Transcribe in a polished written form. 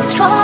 was strong.